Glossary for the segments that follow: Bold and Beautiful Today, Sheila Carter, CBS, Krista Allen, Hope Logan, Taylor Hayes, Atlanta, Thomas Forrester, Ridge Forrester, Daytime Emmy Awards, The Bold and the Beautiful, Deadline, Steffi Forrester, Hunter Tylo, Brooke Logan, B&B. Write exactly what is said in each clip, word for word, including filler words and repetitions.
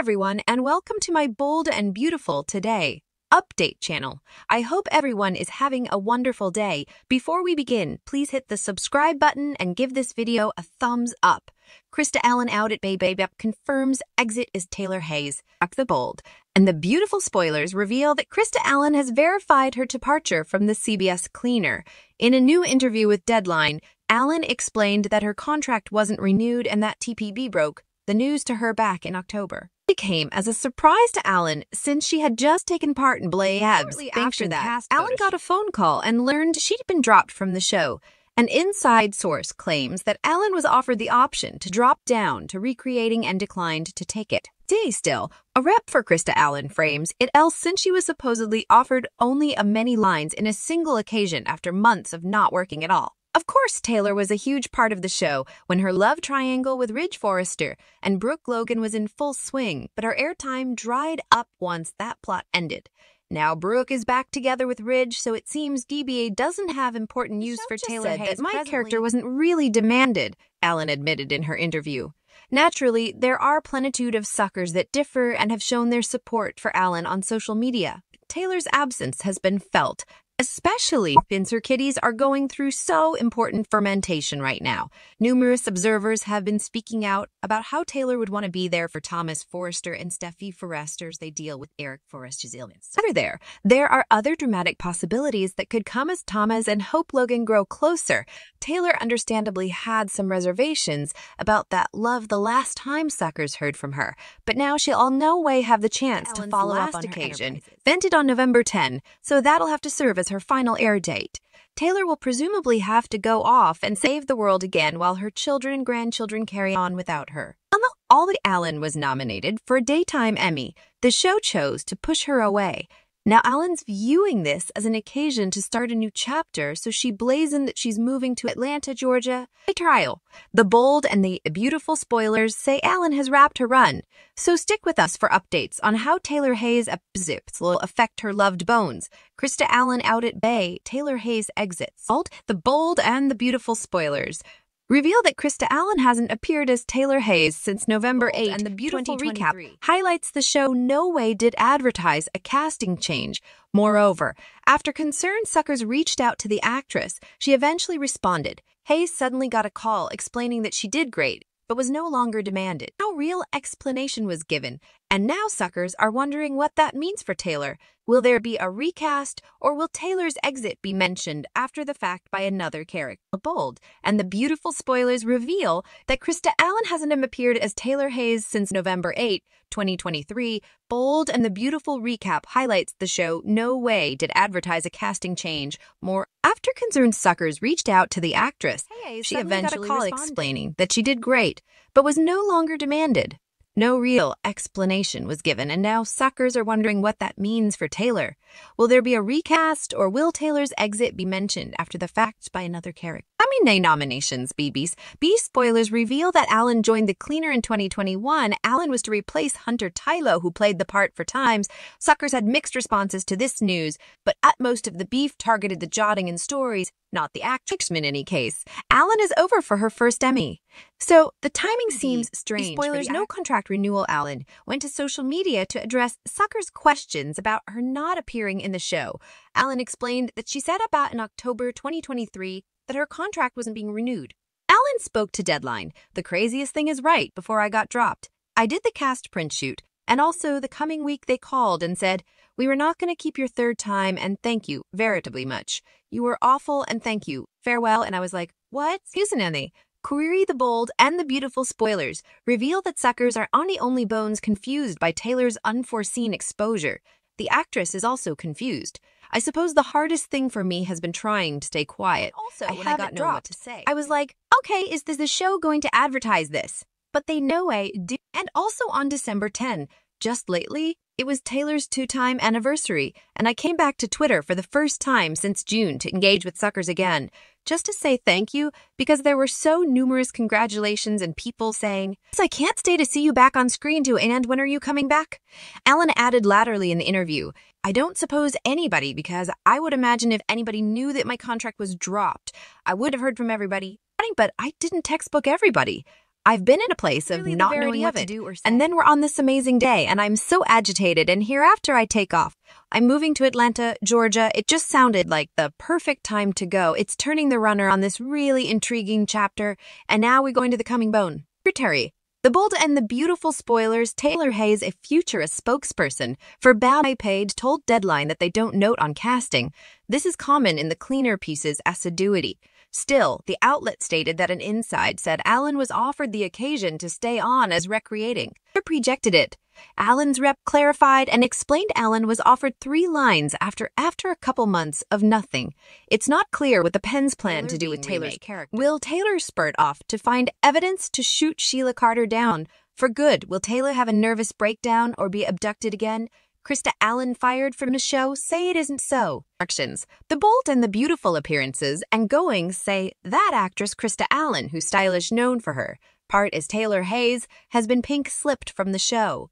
everyone, and welcome to my Bold and Beautiful Today update channel. I hope everyone is having a wonderful day. Before we begin, please hit the subscribe button and give this video a thumbs up. Krista Allen out at Baby confirms exit is Taylor Hayes. The Bold and the Beautiful spoilers reveal that Krista Allen has verified her departure from the C B S cleaner. In a new interview with Deadline, Allen explained that her contract wasn't renewed and that T P B broke the news to her back in October. It came as a surprise to Allen since she had just taken part in Blay Ebbs. After that, Allen got a phone call and learned she'd been dropped from the show. An inside source claims that Allen was offered the option to drop down to recreating and declined to take it. Today still, a rep for Krista Allen frames it else since she was supposedly offered only a many lines in a single occasion after months of not working at all. Of course, Taylor was a huge part of the show when her love triangle with Ridge Forrester and Brooke Logan was in full swing, but her airtime dried up once that plot ended. Now Brooke is back together with Ridge, so it seems D B A doesn't have important use for Taylor Hayes. That my character wasn't really demanded, Allen admitted in her interview. Naturally, there are plenitude of suckers that differ and have shown their support for Allen on social media. Taylor's absence has been felt, especially since her kitties are going through so important fermentation right now. Numerous observers have been speaking out about how Taylor would want to be there for Thomas Forrester and Steffi Forrester as they deal with Eric Forrester's illness. Other there, there are other dramatic possibilities that could come as Thomas and Hope Logan grow closer. Taylor understandably had some reservations about that love the last time suckers heard from her, but now she'll in no way have the chance to follow up on her occasion, vented on November tenth, so that'll have to serve as her final air date. Taylor will presumably have to go off and save the world again while her children and grandchildren carry on without her. Although Allen was nominated for a Daytime Emmy, the show chose to push her away. Now Allen's viewing this as an occasion to start a new chapter, so she blazoned that she's moving to Atlanta, Georgia. A trial. The Bold and the Beautiful spoilers say Allen has wrapped her run, so stick with us for updates on how Taylor Hayes' exits will affect her loved bones. Krista Allen out at Bay, Taylor Hayes exits. The Bold and the Beautiful spoilers reveal that Krista Allen hasn't appeared as Taylor Hayes since November eighth, and the Beautiful recap highlights the show no way did advertise a casting change. Moreover, after concerned suckers reached out to the actress, she eventually responded. Hayes suddenly got a call explaining that she did great, but was no longer demanded. No real explanation was given, and now suckers are wondering what that means for Taylor. Will there be a recast, or will Taylor's exit be mentioned after the fact by another character? The Bold and the Beautiful spoilers reveal that Krista Allen hasn't appeared as Taylor Hayes since November eighth, twenty twenty-three. Bold and the Beautiful recap highlights the show no way did advertise a casting change. More after concerned suckers reached out to the actress, hey, she eventually got a call explaining that she did great, but was no longer demanded. No real explanation was given, and now suckers are wondering what that means for Taylor. Will there be a recast, or will Taylor's exit be mentioned after the fact by another character? I mean, nay nominations, B Bs. B spoilers reveal that Allen joined the cleaner in twenty twenty-one. Allen was to replace Hunter Tylo, who played the part for Times. Suckers had mixed responses to this news, but at most of the beef targeted the jotting in stories, not the actress. In any case, Allen is over for her first Emmy. So the timing seems strange. Spoilers, no contract renewal. Allen went to social media to address suckers' questions about her not appearing in the show. Allen explained that she said about in October twenty twenty-three that her contract wasn't being renewed. Allen spoke to Deadline. The craziest thing is right before I got dropped, I did the cast print shoot. And also the coming week they called and said, we were not going to keep your third time and thank you veritably much. You were awful and thank you. Farewell. And I was like, what? Excuse me. Query the Bold and the Beautiful spoilers reveal that suckers are on the only bones confused by Taylor's unforeseen exposure. The actress is also confused. I suppose the hardest thing for me has been trying to stay quiet. Also, I when I got dropped, to say. I was like, okay, is this the show going to advertise this? But they no way do. And also on December tenth, just lately, it was Taylor's two-time anniversary, and I came back to Twitter for the first time since June to engage with suckers again, just to say thank you, because there were so numerous congratulations and people saying, I can't stay to see you back on screen too, and when are you coming back? Allen added latterly in the interview, I don't suppose anybody, because I would imagine if anybody knew that my contract was dropped, I would have heard from everybody, but I didn't textbook everybody. I've been in a place of really not knowing what to do or say. And then we're on this amazing day, and I'm so agitated, and hereafter I take off. I'm moving to Atlanta, Georgia. It just sounded like the perfect time to go. It's turning the runner on this really intriguing chapter, and now we go into the coming bone. Secretary. The Bold and the Beautiful spoilers. Taylor Hayes, a futurist spokesperson for Bow Page, told Deadline that they don't note on casting. This is common in the cleaner piece's assiduity. Still, the outlet stated that an inside said Allen was offered the occasion to stay on as recreating. Rejected it. Allen's rep clarified and explained Allen was offered three lines after after a couple months of nothing. It's not clear what the Penn's plan Taylor to do with Taylor's character. Will Taylor spurt off to find evidence to shoot Sheila Carter down for good? Will Taylor have a nervous breakdown or be abducted again? Krista Allen fired from the show, say it isn't so. Actions. The Bold and the Beautiful appearances and goings say that actress Krista Allen, who's stylish known for her part as Taylor Hayes, has been pink slipped from the show.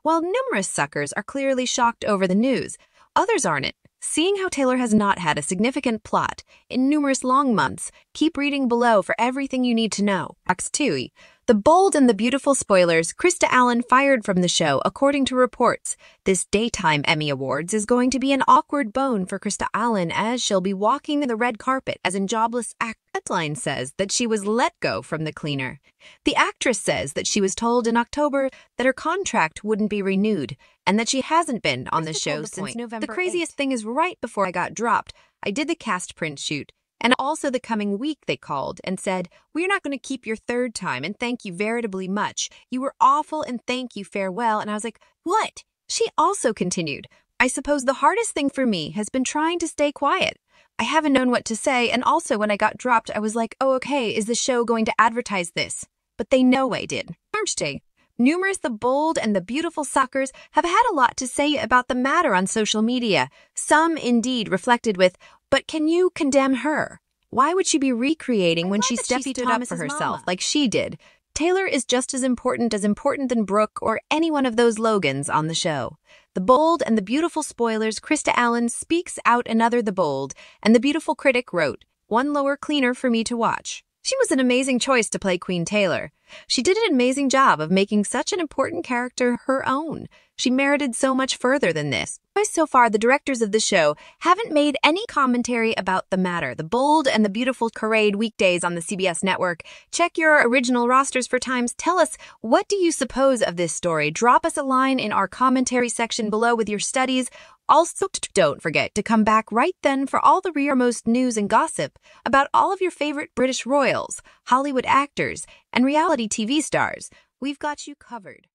While numerous suckers are clearly shocked over the news, others aren't it. Seeing how Taylor has not had a significant plot in numerous long months, keep reading below for everything you need to know. Act two. The Bold and the Beautiful spoilers. Krista Allen fired from the show, according to reports. This Daytime Emmy Awards is going to be an awkward bone for Krista Allen, as she'll be walking the red carpet as in Jobless Act. Deadline says that she was let go from the cleaner. The actress says that she was told in October that her contract wouldn't be renewed and that she hasn't been on the show since November. The craziest thing is right before I got dropped, I did the cast print shoot. And also the coming week they called and said, we're not going to keep your third time and thank you veritably much. You were awful and thank you farewell. And I was like, what? She also continued, I suppose the hardest thing for me has been trying to stay quiet. I haven't known what to say, and also when I got dropped, I was like, oh, okay, is the show going to advertise this? But they no way did. Thursday. Numerous The Bold and the Beautiful suckers have had a lot to say about the matter on social media. Some indeed reflected with, but can you condemn her? Why would she be recreating I'm when she, Steffi she stood Thomas up for herself mama. Like she did? Taylor is just as important as important than Brooke or any one of those Logans on the show. The Bold and the Beautiful spoilers. Krista Allen speaks out another The Bold and the Beautiful critic wrote, one lower cleaner for me to watch. She was an amazing choice to play Queen Taylor. She did an amazing job of making such an important character her own. She merited so much further than this. So far, the directors of the show haven't made any commentary about the matter. The Bold and the Beautiful charade weekdays on the C B S network. Check your original rosters for times. Tell us, what do you suppose of this story? Drop us a line in our commentary section below with your studies. Also, don't forget to come back right then for all the rearmost news and gossip about all of your favorite British royals, Hollywood actors, and reality T V stars. We've got you covered.